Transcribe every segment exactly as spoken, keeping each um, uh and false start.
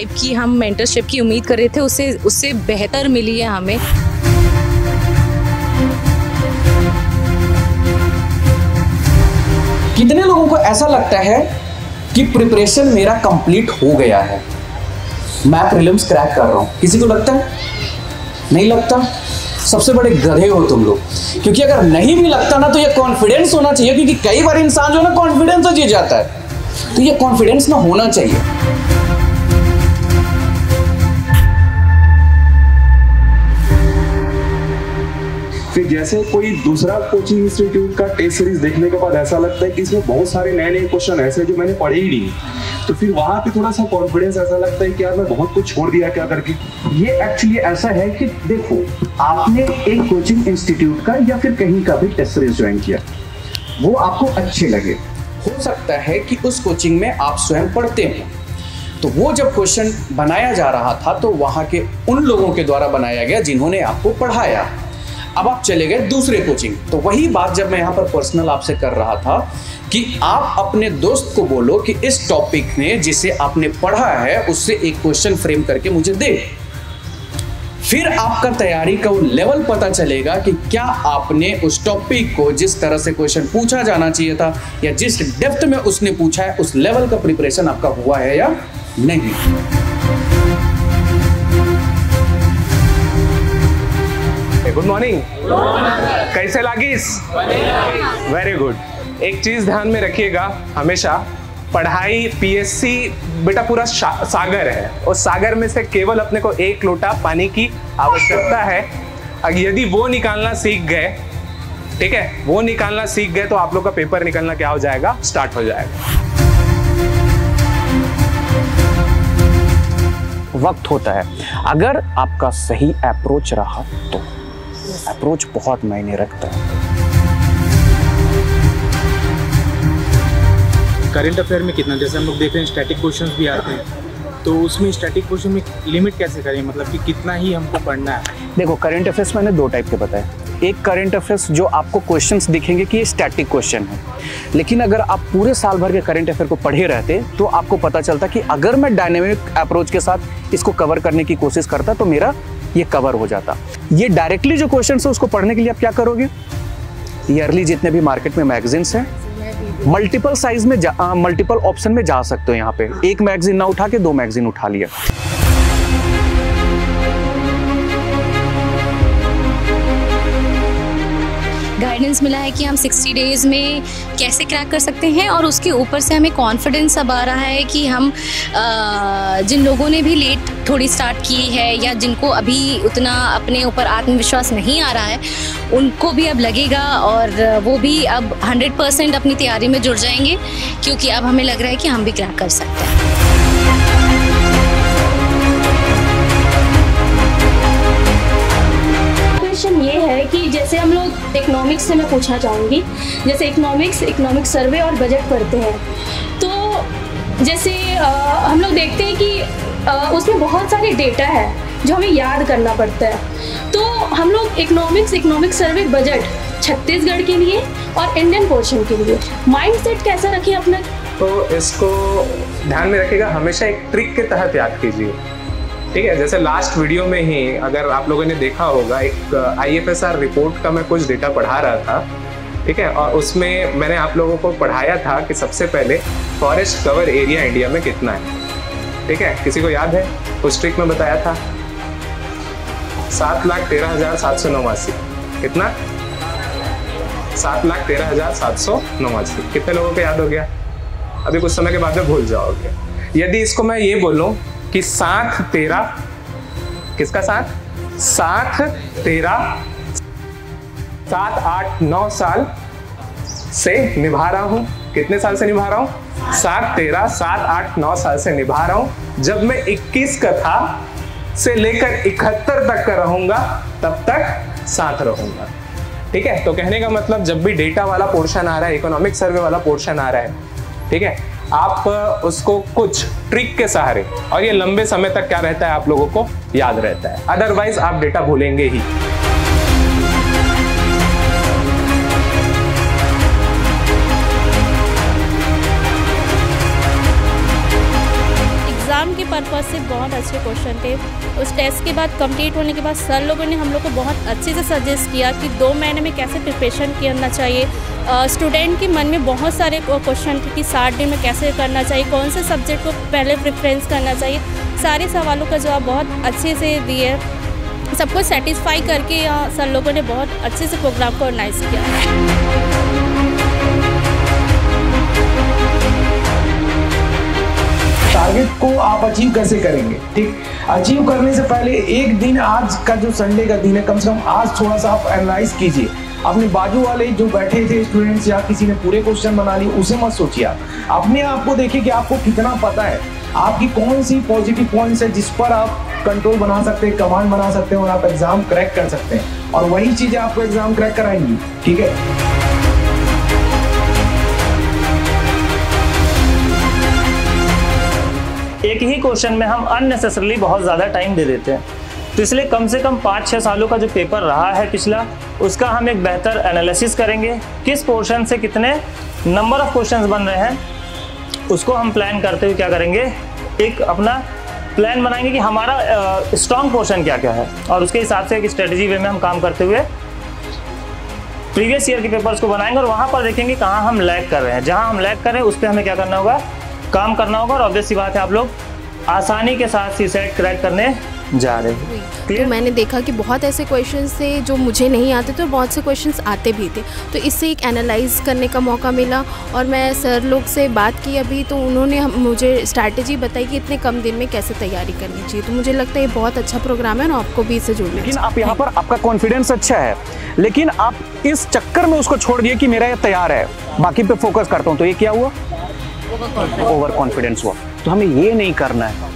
Type की हम mentorship की उम्मीद कर रहे थे उससे उससे बेहतर मिली है हमें। कितने लोगों को ऐसा लगता है कि प्रिपरेशन मेरा कंप्लीट हो गया है, मैं प्रीलिम्स क्रैक कर रहा हूँ? किसी को लगता है? नहीं लगता? सबसे बड़े गधे हो तुम लोग, क्योंकि अगर नहीं भी लगता ना तो ये कॉन्फिडेंस होना चाहिए, क्योंकि कई बार इंसान जो है ना कॉन्फिडेंस से जीत जाता है, तो ये कॉन्फिडेंस ना होना चाहिए। फिर जैसे कोई दूसरा कोचिंग इंस्टीट्यूट का टेस्ट सीरीज देखने के बाद ऐसा लगता है कि इसमें बहुत सारे नए नए क्वेश्चन ऐसे जो मैंने पढ़े ही नहीं, तो फिर वहाँ पे थोड़ा सा कॉन्फिडेंस ऐसा लगता है कि यार मैं बहुत कुछ छोड़ दिया क्या करके। ये एक्चुअली ऐसा है कि देखो, आपने एक कोचिंग इंस्टीट्यूट का या फिर कहीं का भी टेस्ट सीरीज ज्वाइन किया, वो आपको अच्छे लगे, हो सकता है कि उस कोचिंग में आप स्वयं पढ़ते हो, तो वो जब क्वेश्चन बनाया जा रहा था तो वहाँ के उन लोगों के द्वारा बनाया गया जिन्होंने आपको पढ़ाया। अब आप चले गए दूसरे कोचिंग, तो वही बात जब मैं यहाँ पर पर्सनल आपसे कर रहा था कि आप अपने दोस्त को बोलो कि इस टॉपिक ने जिसे आपने पढ़ा है उससे एक क्वेश्चन फ्रेम करके मुझे दे, फिर आपका तैयारी का वो लेवल पता चलेगा कि क्या आपने उस टॉपिक को जिस तरह से क्वेश्चन पूछा जाना चाहिए था या जिस डेप्थ में उसने पूछा है उस लेवल का प्रिपरेशन आपका हुआ है या नहीं। गुड मॉर्निंग, कैसे लागिस? Very good. एक चीज़ ध्यान में रखिएगा हमेशा, पढ़ाई पीएससी बेटा पूरा सागर है, और सागर में से केवल अपने को एक लोटा पानी की आवश्यकता है। अगर यदि वो निकालना सीख गए, ठीक है, वो निकालना सीख गए तो आप लोग का पेपर निकलना क्या हो जाएगा, स्टार्ट हो जाएगा। वक्त होता है, अगर आपका सही अप्रोच रहा तो अप्रोच बहुत मायने रखता है। करंट अफेयर में कितना, जैसे हम लोग देख रहे हैं स्टैटिक क्वेश्चंस भी आते हैं, तो उसमें स्टैटिक क्वेश्चन में लिमिट कैसे करें, मतलब कि कितना ही हमको पढ़ना है? देखो, करंट अफेयर्स मैंने दो टाइप के बताए। एक करंट अफेयर्स जो आपको क्वेश्चंस दिखेंगे कि ये स्टैटिक क्वेश्चन है, लेकिन अगर आप पूरे साल भर के करंट अफेयर को पढ़े रहते तो आपको पता चलता कि अगर मैं डायनेमिक अप्रोच के साथ इसको कवर करने की कोशिश करता तो मेरा ये कवर हो जाता। ये डायरेक्टली जो क्वेश्चंस है उसको पढ़ने के लिए आप क्या करोगे, ईयरली जितने भी मार्केट में मैगजीन्स हैं, मल्टीपल साइज में, मल्टीपल ऑप्शन में जा सकते हो। यहाँ पे एक मैगजीन ना उठा के दो मैगजीन उठा लिया। गाइडेंस मिला है कि हम सिक्सटी डेज में कैसे क्रैक कर सकते हैं, और उसके ऊपर से हमें कॉन्फिडेंस अब आ रहा है कि हम आ, जिन लोगों ने भी लेट थोड़ी स्टार्ट की है या जिनको अभी उतना अपने ऊपर आत्मविश्वास नहीं आ रहा है उनको भी अब लगेगा, और वो भी अब हंड्रेड परसेंट अपनी तैयारी में जुड़ जाएंगे, क्योंकि अब हमें लग रहा है कि हम भी क्रैक कर सकते हैं। क्वेश्चन ये है कि जैसे हम लोग इकोनॉमिक्स से मैं पूछना चाहूँगी, जैसे इकोनॉमिक्स, इकोनॉमिक सर्वे और बजट पढ़ते हैं, तो जैसे आ, हम लोग देखते हैं कि उसमें बहुत सारे डेटा है जो हमें याद करना पड़ता है, तो हम लोग economics, economic survey, budget Chhattisgarh के लिए और इंडियन पोर्शन के लिए माइंडसेट कैसा रखें अपना? तो इसको ध्यान में रखिएगा, हमेशा एक ट्रिक के तहत याद कीजिए, ठीक है। जैसे लास्ट वीडियो में ही अगर आप लोगों ने देखा होगा, एक आईएफएसआर रिपोर्ट का मैं कुछ डेटा पढ़ा रहा था, ठीक है, और उसमें मैंने आप लोगों को पढ़ाया था कि सबसे पहले फॉरेस्ट कवर एरिया इंडिया में कितना है, ठीक है, किसी को याद है? उस ट्रिक में बताया था सात लाख तेरह हजार सात सौ नवासी कितना सात लाख तेरह हजार सात सौ नवासी कितने लोगों को याद हो गया? अभी कुछ समय के बाद में भूल जाओगे। यदि इसको मैं ये बोलूँ कि साथ तेरा, किसका साथ, साथ तेरा सात आठ नौ साल से निभा रहा हूं, कितने साल से निभा रहा हूं? सात तेरा सात आठ नौ साल से निभा रहा हूं। जब मैं इक्कीस का था से लेकर इकहत्तर तक का रहूंगा तब तक साथ रहूंगा, ठीक है। तो कहने का मतलब जब भी डेटा वाला पोर्शन आ रहा है, इकोनॉमिक सर्वे वाला पोर्शन आ रहा है, ठीक है, आप उसको कुछ ट्रिक के सहारे, और ये लंबे समय तक क्या रहता है, आप लोगों को याद रहता है, अदरवाइज आप डेटा भूलेंगे ही। एग्जाम के पर्पज़ से बहुत अच्छे क्वेश्चन थे। उस टेस्ट के बाद कंप्लीट होने के बाद सर लोगों ने हम लोग को बहुत अच्छे से सजेस्ट किया कि दो महीने में कैसे प्रिपरेशन करना चाहिए। स्टूडेंट के मन में बहुत सारे क्वेश्चन थे कि साठ दिन में कैसे करना चाहिए, कौन से सब्जेक्ट को पहले प्रेफरेंस करना चाहिए। सारे सवालों का जवाब बहुत अच्छे से दिए, सबको सेटिस्फाई करके सर लोगों ने बहुत अच्छे से प्रोग्राम को ऑर्गेनाइज किया। टारगेट को आप अचीव कैसे करेंगे? ठीक, अचीव करने से पहले एक दिन, आज का जो संडे का दिन है, कम से कम आज थोड़ा सा आप एनालाइज कीजिए। अपने बाजू वाले जो बैठे थे स्टूडेंट्स या किसी ने पूरे क्वेश्चन बना लिए, उसे मत सोचिए। अपने आप को देखिए कि आपको कितना पता है, आपकी कौन सी पॉजिटिव पॉइंट्स है जिस पर आप कंट्रोल बना सकते हैं, कमांड बना सकते हैं और आप एग्जाम क्रैक कर सकते हैं, और वही चीज़ें आपको एग्जाम क्रैक कराएंगी। ठीक है, एक ही क्वेश्चन में हम अननेसेसरली बहुत ज़्यादा टाइम दे देते हैं, तो इसलिए कम से कम पाँच छः सालों का जो पेपर रहा है पिछला, उसका हम एक बेहतर एनालिसिस करेंगे। किस पोर्शन से कितने नंबर ऑफ क्वेश्चंस बन रहे हैं, उसको हम प्लान करते हुए क्या करेंगे, एक अपना प्लान बनाएंगे कि हमारा स्ट्रॉन्ग पोर्शन क्या क्या है, और उसके हिसाब से एक स्ट्रेटजी वे में हम काम करते हुए प्रीवियस ईयर के पेपर्स को बनाएंगे, और वहाँ पर देखेंगे कहाँ हम लैग कर रहे हैं। जहाँ हम लैग कर रहे हैं उस पर हमें क्या करना होगा, काम करना होगा, और ऑब्वियस सी बात है आप लोग आसानी के साथ सी सेट क्रैक करने जा रहे हैं। तो मैंने देखा कि बहुत ऐसे क्वेश्चंस थे जो मुझे नहीं आते थे और बहुत से क्वेश्चंस आते भी थे, तो इससे एक एनालाइज करने का मौका मिला। और मैं सर लोग से बात की अभी, तो उन्होंने मुझे स्ट्रैटेजी बताई कि इतने कम दिन में कैसे तैयारी करनी चाहिए। तो मुझे लगता है ये बहुत अच्छा प्रोग्राम है और आपको भी इससे जुड़ना। लेकिन आप यहाँ पर, आपका कॉन्फिडेंस अच्छा है, लेकिन आप इस चक्कर में उसको छोड़ दिए कि मेरा ये तैयार है, बाकी पे फोकस करता हूँ, तो ये क्या हुआ, ओवर कॉन्फिडेंस हुआ। तो हमें ये नहीं करना है।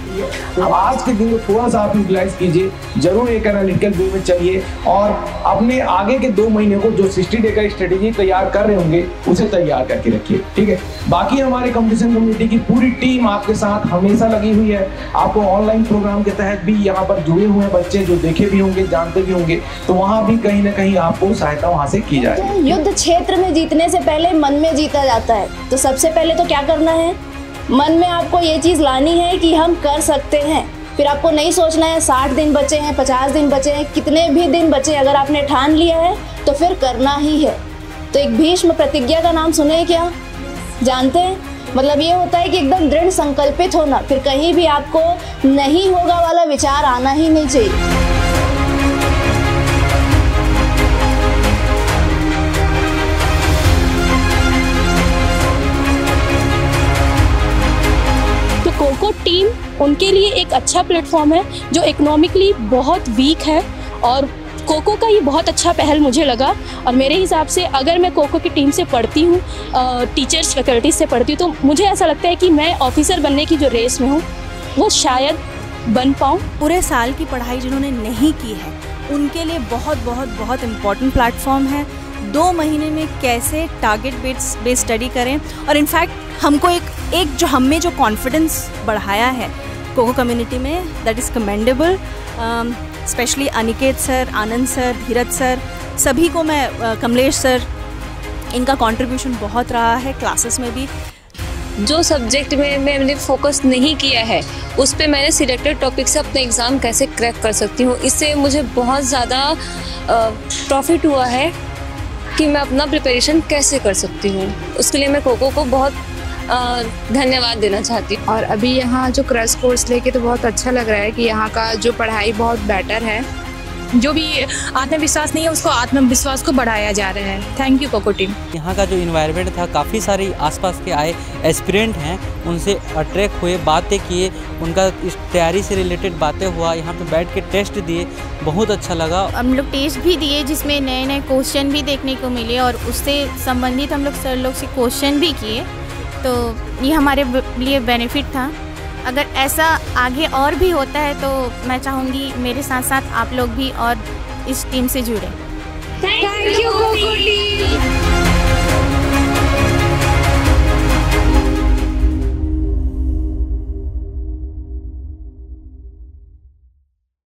अब आज के दिन को थोड़ा सा आप यूटिलाइज कीजिए, जरूर एक एनालिटिकल वे में चलिए, और अपने आगे के दो महीने को जो सिक्सटी डे का स्ट्रेटेजी तैयार कर रहे होंगे उसे तैयार करके रखिए। ठीक है, बाकी हमारे कंपटीशन कम्युनिटी की पूरी टीम आपके साथ हमेशा लगी हुई है। आपको ऑनलाइन प्रोग्राम के तहत भी यहाँ पर जुड़े हुए बच्चे जो देखे भी होंगे, जानते भी होंगे, तो वहाँ भी कहीं ना कहीं आपको सहायता वहाँ से की जाएगी। युद्ध क्षेत्र में जीतने से पहले मन में जीता जाता है, तो सबसे पहले तो क्या करना है, मन में आपको ये चीज़ लानी है कि हम कर सकते हैं। फिर आपको नहीं सोचना है साठ दिन बचे हैं, पचास दिन बचे हैं, कितने भी दिन बचे, अगर आपने ठान लिया है तो फिर करना ही है। तो एक भीष्म प्रतिज्ञा का नाम सुने क्या, जानते हैं? मतलब ये होता है कि एकदम दृढ़ संकल्पित होना, फिर कहीं भी आपको नहीं होगा वाला विचार आना ही नहीं चाहिए। कोको टीम उनके लिए एक अच्छा प्लेटफॉर्म है जो इकोनॉमिकली बहुत वीक है, और कोको का ये बहुत अच्छा पहल मुझे लगा। और मेरे हिसाब से अगर मैं कोको की टीम से पढ़ती हूँ, टीचर्स फैकल्टीज से पढ़ती हूँ, तो मुझे ऐसा लगता है कि मैं ऑफिसर बनने की जो रेस में हूँ वो शायद बन पाऊँ। पूरे साल की पढ़ाई जिन्होंने नहीं की है उनके लिए बहुत बहुत बहुत इम्पॉर्टेंट प्लेटफॉर्म है। दो महीने में कैसे टारगेट बेस्ड बेस्ड स्टडी करें, और इनफैक्ट हमको एक एक जो हम में जो कॉन्फिडेंस बढ़ाया है कोको कम्युनिटी में, that is commendable. Specially Aniket sir, Anand sir, Dheeraj sir, सभी को मैं uh, कमलेश सर, इनका कंट्रीब्यूशन बहुत रहा है क्लासेस में भी। जो सब्जेक्ट में मैंने फोकस नहीं किया है उस पर मैंने सिलेक्टेड टॉपिक से अपना एग्ज़ाम कैसे क्रैक कर सकती हूँ, इससे मुझे बहुत ज़्यादा प्रॉफिट uh, हुआ है कि मैं अपना प्रिपरेशन कैसे कर सकती हूँ। उसके लिए मैं कोको को बहुत धन्यवाद देना चाहती हूँ। और अभी यहाँ जो क्रैश कोर्स लेके तो बहुत अच्छा लग रहा है कि यहाँ का जो पढ़ाई बहुत बेटर है। जो भी आत्मविश्वास नहीं है उसको, आत्मविश्वास को बढ़ाया जा रहा है। Thank you Coco team. यहाँ का जो इन्वायरमेंट था, काफ़ी सारे आसपास के आए एस्पिरेंट हैं, उनसे अट्रैक्ट हुए, बातें किए, उनका इस तैयारी से रिलेटेड बातें हुआ, यहाँ पे बैठ के टेस्ट दिए, बहुत अच्छा लगा। हम लोग टेस्ट भी दिए जिसमें नए नए क्वेश्चन भी देखने को मिले, और उससे संबंधित हम लोग सर लोग से क्वेश्चन भी किए, तो ये हमारे लिए बेनिफिट था। अगर ऐसा आगे और भी होता है तो मैं चाहूँगी मेरे साथ साथ आप लोग भी और इस टीम से जुड़ें।